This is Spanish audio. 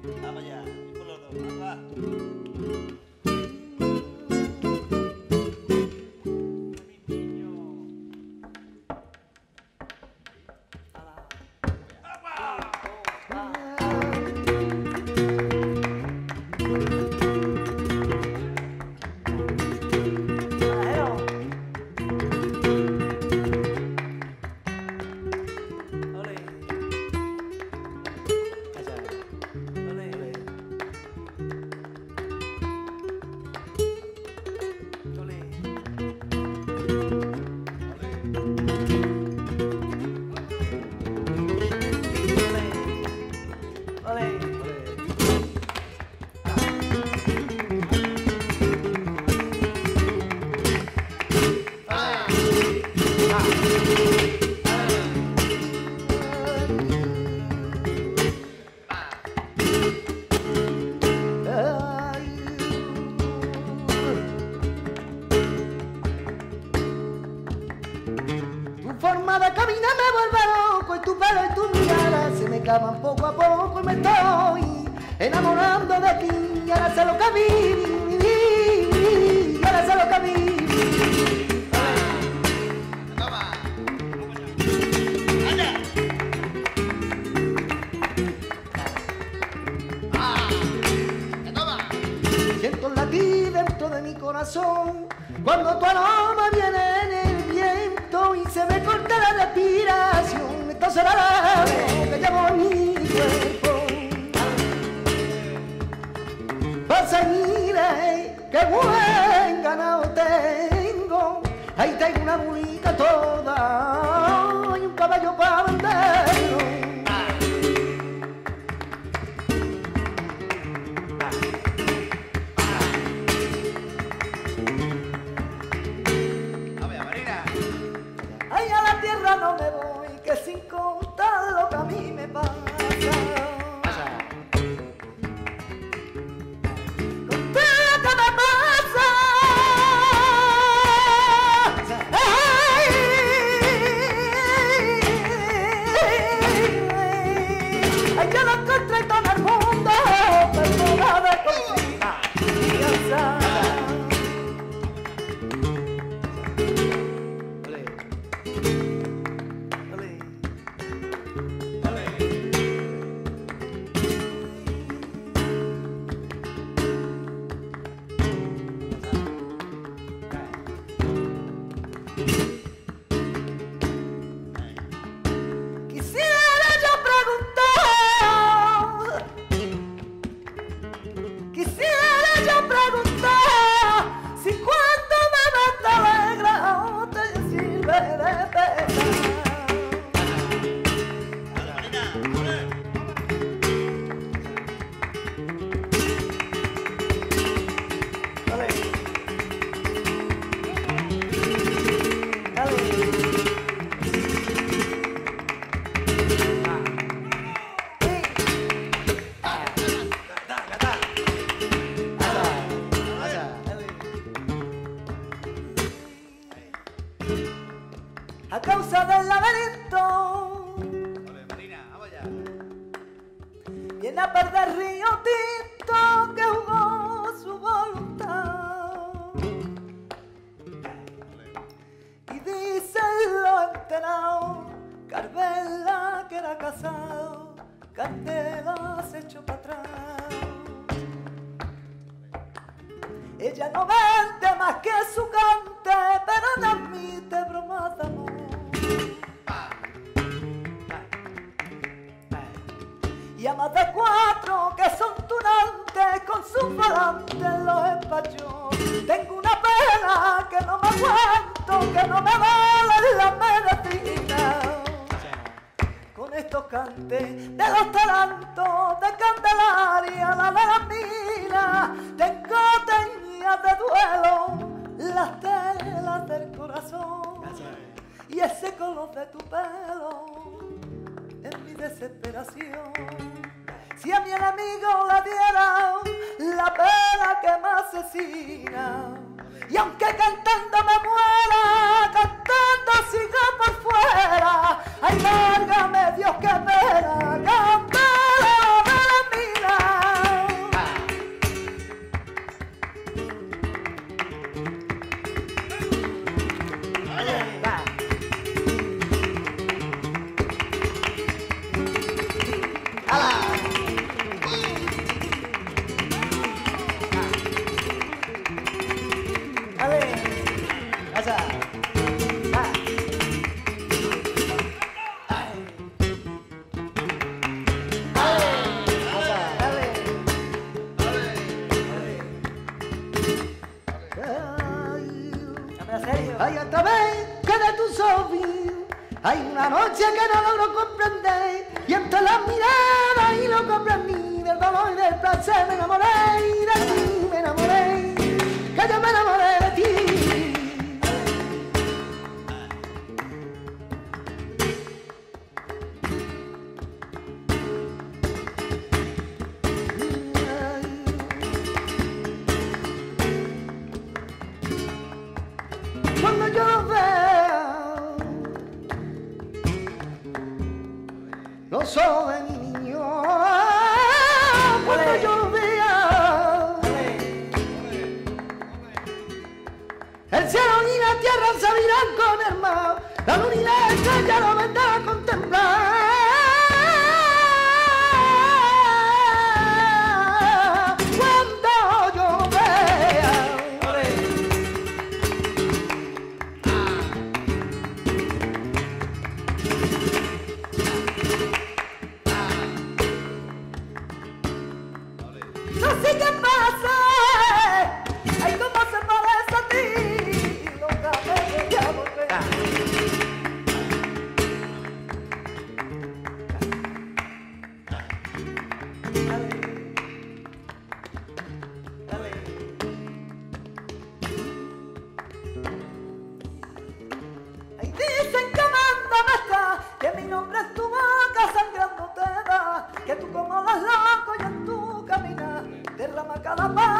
Apa ya? Ibu lor tu apa? Dios que espera, canta la mira. noche que no logro comprender, y entre las miradas y lo comprendí, del dolor y del placer me enamoré de ti, me enamoré, que yo me enamoré de ti. Cuando yo los veo, los ojos de mi niño, cuando yo los veo, el cielo y la tierra se abrirán con el mar, la luna y la estrella lo vendrán a contemplar. Cada